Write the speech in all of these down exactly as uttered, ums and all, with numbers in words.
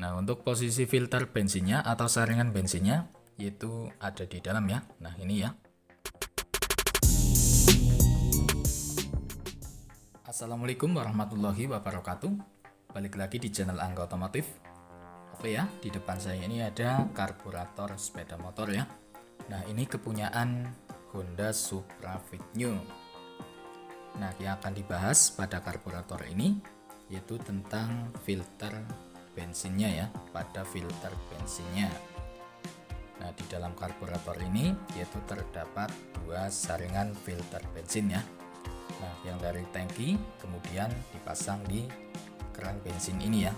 Nah, untuk posisi filter bensinnya atau saringan bensinnya itu ada di dalam ya. Nah, ini ya. Assalamualaikum warahmatullahi wabarakatuh. Balik lagi di channel Angga Otomotif. Oke ya, di depan saya ini ada karburator sepeda motor ya. Nah, ini kepunyaan Honda Supra Fit New. Nah, yang akan dibahas pada karburator ini yaitu tentang filter bensinnya ya, pada filter bensinnya. Nah, di dalam karburator ini yaitu terdapat dua saringan filter bensin ya. Nah, yang dari tangki kemudian dipasang di keran bensin ini ya.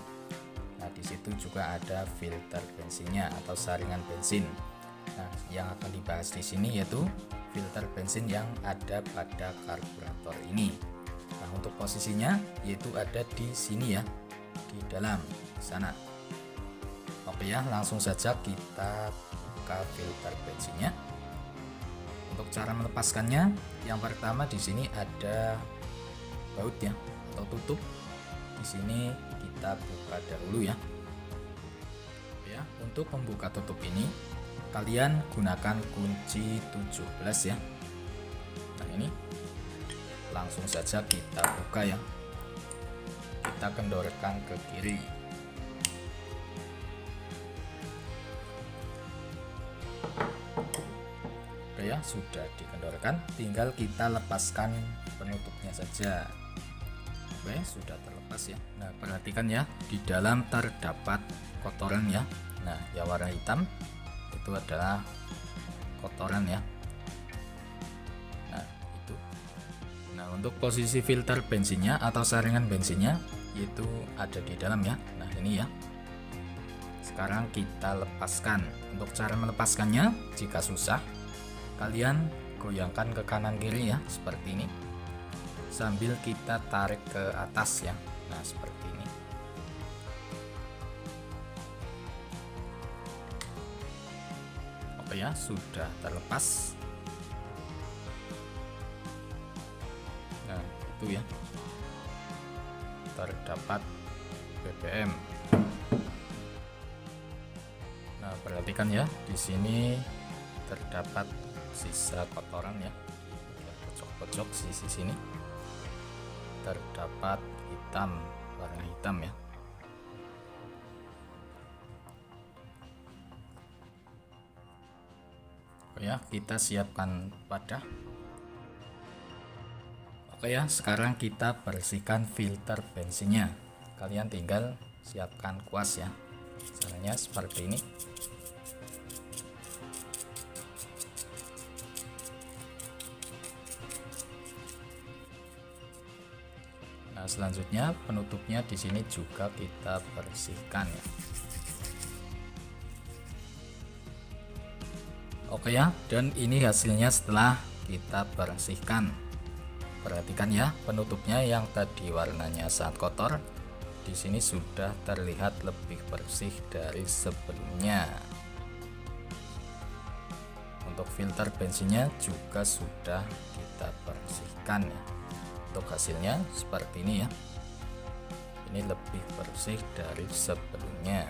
Nah, di situ juga ada filter bensinnya atau saringan bensin. Nah, yang akan dibahas di sini yaitu filter bensin yang ada pada karburator ini. Nah, untuk posisinya yaitu ada di sini ya, di dalam sana. Oke ya, langsung saja kita buka filter bensinnya. Untuk cara melepaskannya, yang pertama di sini ada baut ya atau tutup. Di sini kita buka dahulu ya. Ya, untuk membuka tutup ini kalian gunakan kunci tujuh belas ya. Nah, ini langsung saja kita buka ya. Kita kendorkan ke kiri. Ya, sudah dikendorkan, tinggal kita lepaskan penutupnya saja. Oke, sudah terlepas ya. Nah, perhatikan ya, di dalam terdapat kotoran ya. Nah, yang warna hitam itu adalah kotoran ya. Nah, itu. Nah, untuk posisi filter bensinnya atau saringan bensinnya itu ada di dalam ya. Nah, ini ya. Sekarang kita lepaskan. Untuk cara melepaskannya, jika susah kalian goyangkan ke kanan kiri ya, seperti ini, sambil kita tarik ke atas ya. Nah, seperti ini. Oke ya, sudah terlepas. Nah, itu ya, terdapat B B M. Nah, perhatikan ya, di sini terdapat sisa kotoran ya, pojok-pojok sisi sini terdapat hitam, warna hitam ya. Oke ya, kita siapkan wadah. Oke ya, sekarang kita bersihkan filter bensinnya. Kalian tinggal siapkan kuas ya. Caranya seperti ini. Nah, selanjutnya penutupnya di sini juga kita bersihkan ya. Oke ya, dan ini hasilnya setelah kita bersihkan. Perhatikan ya, penutupnya yang tadi warnanya sangat kotor di sini sudah terlihat lebih bersih dari sebelumnya. Untuk filter bensinnya juga sudah kita bersihkan ya. Untuk hasilnya seperti ini ya, ini lebih bersih dari sebelumnya.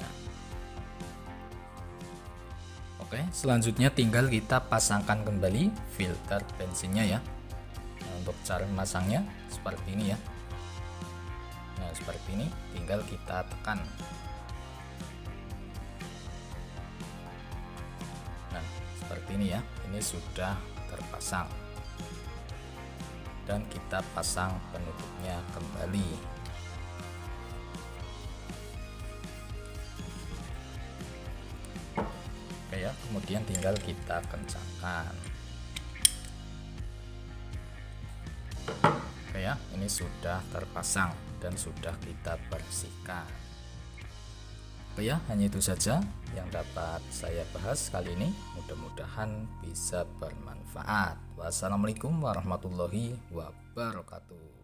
Oke, selanjutnya tinggal kita pasangkan kembali filter bensinnya ya. Nah, untuk cara memasangnya seperti ini ya. Nah, seperti ini, tinggal kita tekan. Nah, seperti ini ya, ini sudah terpasang. Dan kita pasang penutupnya kembali. Oke ya, kemudian tinggal kita kencangkan. Oke ya, ini sudah terpasang dan sudah kita bersihkan. Oke ya, hanya itu saja yang dapat saya bahas kali ini. Mudah-mudahan bisa bermanfaat. Wassalamualaikum warahmatullahi wabarakatuh.